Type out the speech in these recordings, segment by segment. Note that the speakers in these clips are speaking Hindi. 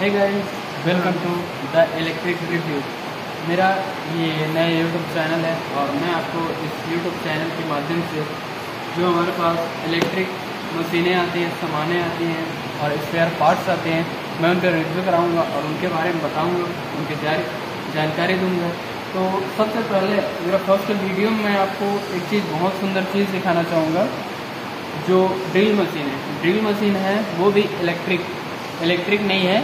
Hey guys, welcome to the electric review. मेरा ये नया यूट्यूब चैनल है और मैं आपको इस यूट्यूब चैनल के माध्यम से जो हमारे पास इलेक्ट्रिक मशीनें आती हैं, सामानें आती हैं और स्पेयर पार्ट्स आते हैं, मैं उनका रिव्यू कराऊंगा और उनके बारे में बताऊंगा, उनकी जानकारी दूंगा। तो सबसे पहले मेरा फर्स्ट वीडियो में आपको एक चीज़, बहुत सुंदर चीज़ दिखाना चाहूँगा, जो ड्रिल मशीन है। ड्रिल मशीन है वो भी इलेक्ट्रिक नहीं है,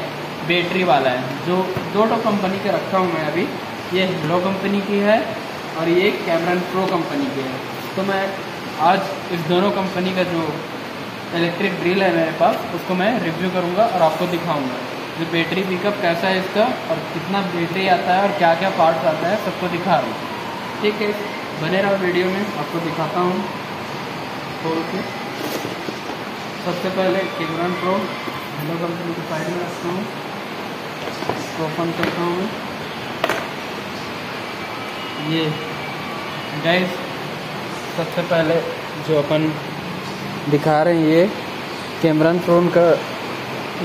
बैटरी वाला है, जो दोटो कंपनी के रखा हूँ मैं अभी। ये हीलो कंपनी की है और ये कैमरन प्रो कंपनी की है। तो मैं आज इस दोनों कंपनी का जो इलेक्ट्रिक ड्रिल है मेरे पास, उसको मैं रिव्यू करूँगा और आपको दिखाऊँगा जो बैटरी पिकअप कैसा है इसका और कितना बैटरी आता है और क्या क्या पार्ट्स आता है, सबको दिखा रहा हूँ। ठीक है, बने रहो वीडियो में, आपको दिखाता हूँ। ओके, सबसे पहले कैमरन प्रो हीलो कंपनी की फाइल में रखता हूँ, इसको ओपन करता हूँ। ये गाइस, सबसे पहले जो अपन दिखा रहे हैं, ये कैमरन प्रो का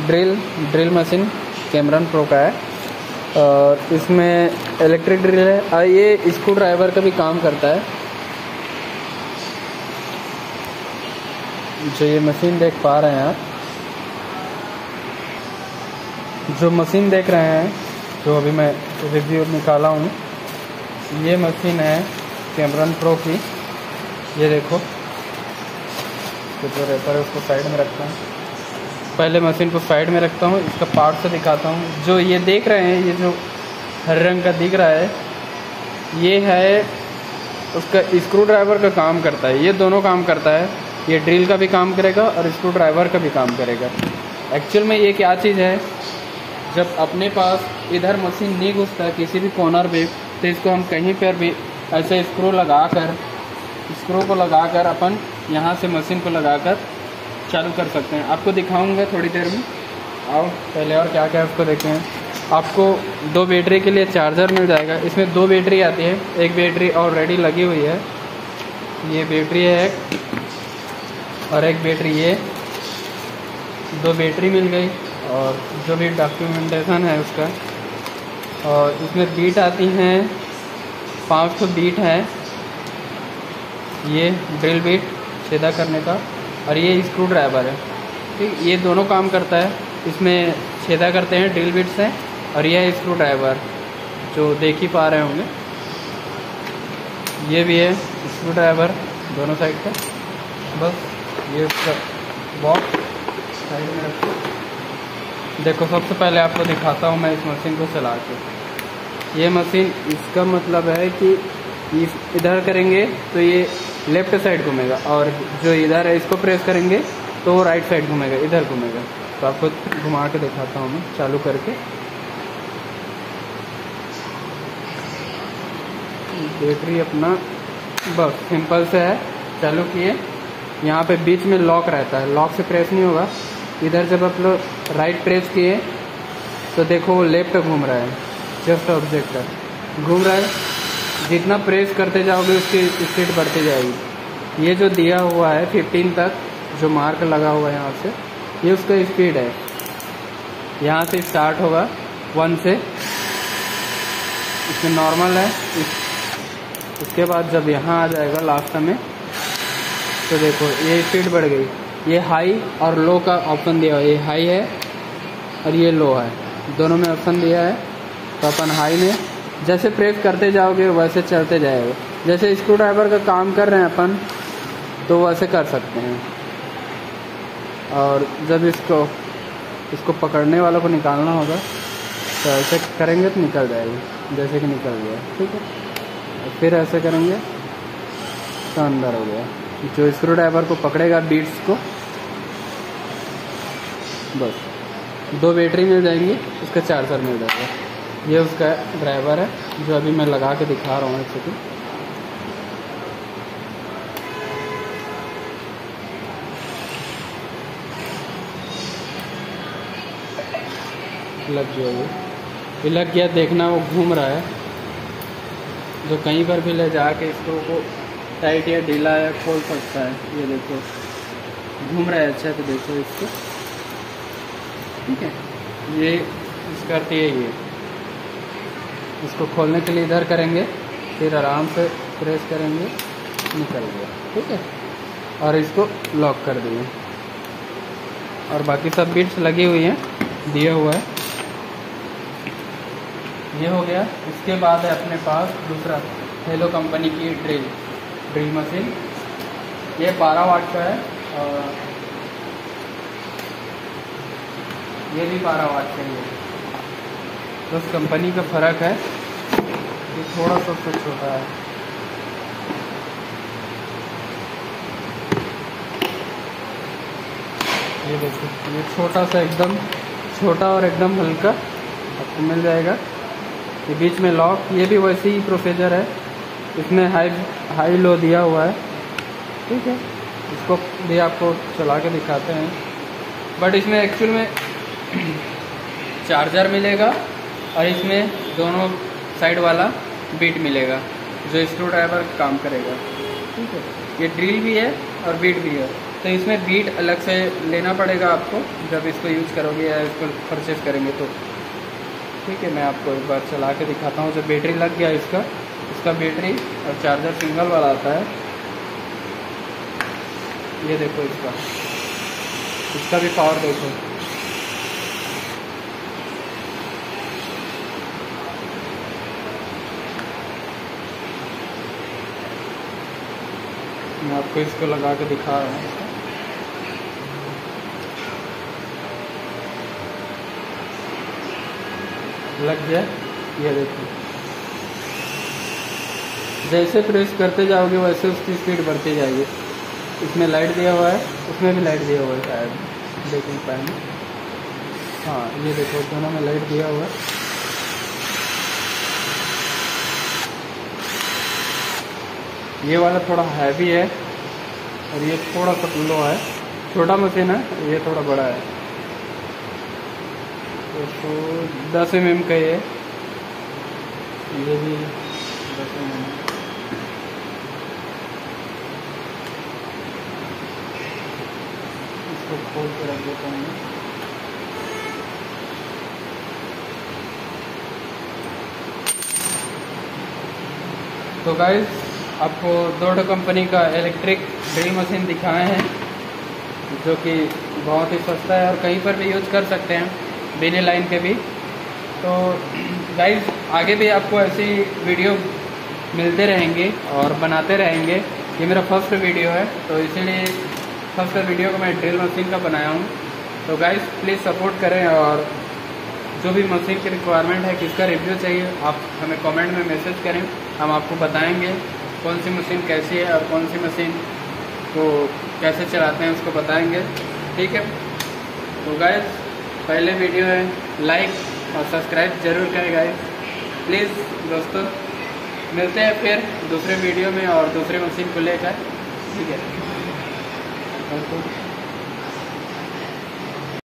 ड्रिल मशीन कैमरन प्रो का है और इसमें इलेक्ट्रिक ड्रिल है और ये स्क्रू ड्राइवर का भी काम करता है। जो ये मशीन देख पा रहे हैं आप, जो मशीन देख रहे हैं, जो अभी मैं रिव्यू निकाला हूँ, ये मशीन है कैमरन प्रो की। ये देखो, तो जो रेपर है उसको साइड में रखता हूँ, पहले मशीन को साइड में रखता हूँ, इसका पार्ट से दिखाता हूँ। जो ये देख रहे हैं, ये जो हरे रंग का दिख रहा है, ये है उसका स्क्रू ड्राइवर का काम करता है। ये दोनों काम करता है, ये ड्रिल का भी काम करेगा और स्क्रू ड्राइवर का भी काम करेगा। एक्चुअल में ये क्या चीज़ है, जब अपने पास इधर मशीन नहीं घुसता किसी भी कॉर्नर पे, तो इसको हम कहीं पर भी ऐसे स्क्रू को लगाकर अपन यहाँ से मशीन को लगाकर चालू कर सकते हैं। आपको दिखाऊंगा थोड़ी देर में। आओ पहले और क्या क्या है उसको देखते हैं। आपको दो बैटरी के लिए चार्जर मिल जाएगा। इसमें दो बैटरी आती है, एक बैटरी ऑलरेडी लगी हुई है, ये बैटरी है, और एक बैटरी ये, दो बैटरी मिल गई। और जो भी डॉक्यूमेंटेशन है उसका, और इसमें बीट आती हैं 500 बीट है, ये ड्रिल बीट सीधा करने का, और ये स्क्रू ड्राइवर है। ठीक, ये दोनों काम करता है। इसमें सीधा करते हैं ड्रिल बीट से, और यह है स्क्रू ड्राइवर, जो देख ही पा रहे होंगे। ये भी है स्क्रू ड्राइवर दोनों साइड का। बस ये उसका बॉक्स साइड में रखो। देखो, सबसे पहले आपको दिखाता हूँ मैं इस मशीन को चला के। ये मशीन, इसका मतलब है कि इधर करेंगे तो ये लेफ्ट साइड घूमेगा, और जो इधर है इसको प्रेस करेंगे तो वो राइट साइड घूमेगा, इधर घूमेगा। तो आपको घुमा के दिखाता हूँ मैं चालू करके। बैटरी अपना बस सिंपल से है, चालू किए। यहाँ पे बीच में लॉक रहता है, लॉक से प्रेस नहीं होगा। इधर जब आप लोग राइट प्रेस किए तो देखो वो लेफ्ट घूम रहा है, जस्ट ऑब्जेक्ट है, घूम रहा है। जितना प्रेस करते जाओगे उसकी स्पीड बढ़ती जाएगी। ये जो दिया हुआ है 15 तक, जो मार्क लगा हुआ है यहाँ से, ये उसका स्पीड है। यहाँ से स्टार्ट होगा 1 से, इसमें नॉर्मल है। उसके बाद जब यहाँ आ जाएगा लास्ट में, तो देखो ये स्पीड बढ़ गई। ये हाई और लो का ऑप्शन दिया है, ये हाई है और ये लो है, दोनों में ऑप्शन दिया है। तो अपन हाई में जैसे प्रेस करते जाओगे वैसे चलते जाएगा। जैसे स्क्रू ड्राइवर का काम कर रहे हैं अपन, तो वैसे कर सकते हैं। और जब इसको पकड़ने वालों को निकालना होगा तो ऐसे करेंगे तो निकल जाएगी, जैसे कि निकल गया। ठीक है, फिर ऐसे करेंगे तो अंदर हो गया। जो स्क्रू ड्राइवर को पकड़ेगा बीट्स को। बस दो बैटरी मिल जाएंगी, उसका चार्जर मिल जाएगा। ये उसका ड्राइवर है, जो अभी मैं लगा के दिखा रहा हूँ। इसको लग गया, वो लग गया। देखना वो घूम रहा है, जो कहीं पर भी ले जाके इसको वो टाइट या ढीला या खोल सकता है। ये देखो घूम रहा है, अच्छा है तो देखो इसको। ठीक है, ये फिक्स करती है ये। इसको खोलने के लिए इधर करेंगे, फिर आराम से प्रेस करेंगे, निकल गया। ठीक है, और इसको लॉक कर दिए। और बाकी सब बिट्स लगी हुई हैं, दिया हुआ है। ये हो गया। इसके बाद है अपने पास दूसरा हेलो कंपनी की ड्रिल मशीन। ये 12 वाट का है और ये भी 12 वाट का है। बस कंपनी का फ़र्क है, ये थोड़ा सा कुछ होता है। ये देखिए, ये छोटा सा, एकदम छोटा और एकदम हल्का आपको मिल जाएगा। ये बीच में लॉक, ये भी वैसे ही प्रोसीजर है। इसमें हाई लो दिया हुआ है। ठीक है, इसको भी आपको चला के दिखाते हैं। बट इसमें एक्चुअल में चार्जर मिलेगा और इसमें दोनों साइड वाला बीट मिलेगा जो स्क्रू ड्राइवर काम करेगा। ठीक है, ये ड्रिल भी है और बीट भी है, तो इसमें बीट अलग से लेना पड़ेगा आपको जब इसको यूज़ करोगे या इसको परचेज करेंगे तो। ठीक है, मैं आपको एक बार चला के दिखाता हूँ। जब बैटरी लग गया इसका बैटरी और चार्जर सिंगल वाला आता है। ये देखो, इसका भी पावर देखो। मैं आपको इसको लगा के दिखा रहा हूँ। लग गया, ये देखो। जैसे प्रेस करते जाओगे वैसे उसकी स्पीड बढ़ती जाएगी। इसमें लाइट दिया हुआ है, उसमें भी लाइट दिया हुआ है, शायद देख नहीं पाएंगे। हाँ, ये देखो, दोनों में लाइट दिया हुआ है। ये वाला थोड़ा हैवी है और ये थोड़ा सा लो है। छोटा मशीन है, ये थोड़ा बड़ा है। 10 mm का ये भी 10 mm। इसको खोल के रख देता हूँ। तो गाइस, आपको 2 कंपनी का इलेक्ट्रिक ड्रिल मशीन दिखाए हैं जो कि बहुत ही सस्ता है और कहीं पर भी यूज़ कर सकते हैं बिना लाइन के भी। तो गाइस, आगे भी आपको ऐसी वीडियो मिलते रहेंगे और बनाते रहेंगे। ये मेरा फर्स्ट वीडियो है, तो इसीलिए फर्स्ट वीडियो को मैं ड्रिल मशीन का बनाया हूँ। तो गाइस, प्लीज़ सपोर्ट करें, और जो भी मशीन की रिक्वायरमेंट है, किसका रिव्यू चाहिए, आप हमें कॉमेंट में मैसेज करें। हम आपको बताएँगे कौन सी मशीन कैसी है और कौन सी मशीन को कैसे चलाते हैं, उसको बताएंगे। ठीक है, तो गाइस, पहले वीडियो है, लाइक और सब्सक्राइब जरूर करें गाइस, प्लीज़ दोस्तों। मिलते हैं फिर दूसरे वीडियो में और दूसरे मशीन को लेकर। ठीक है,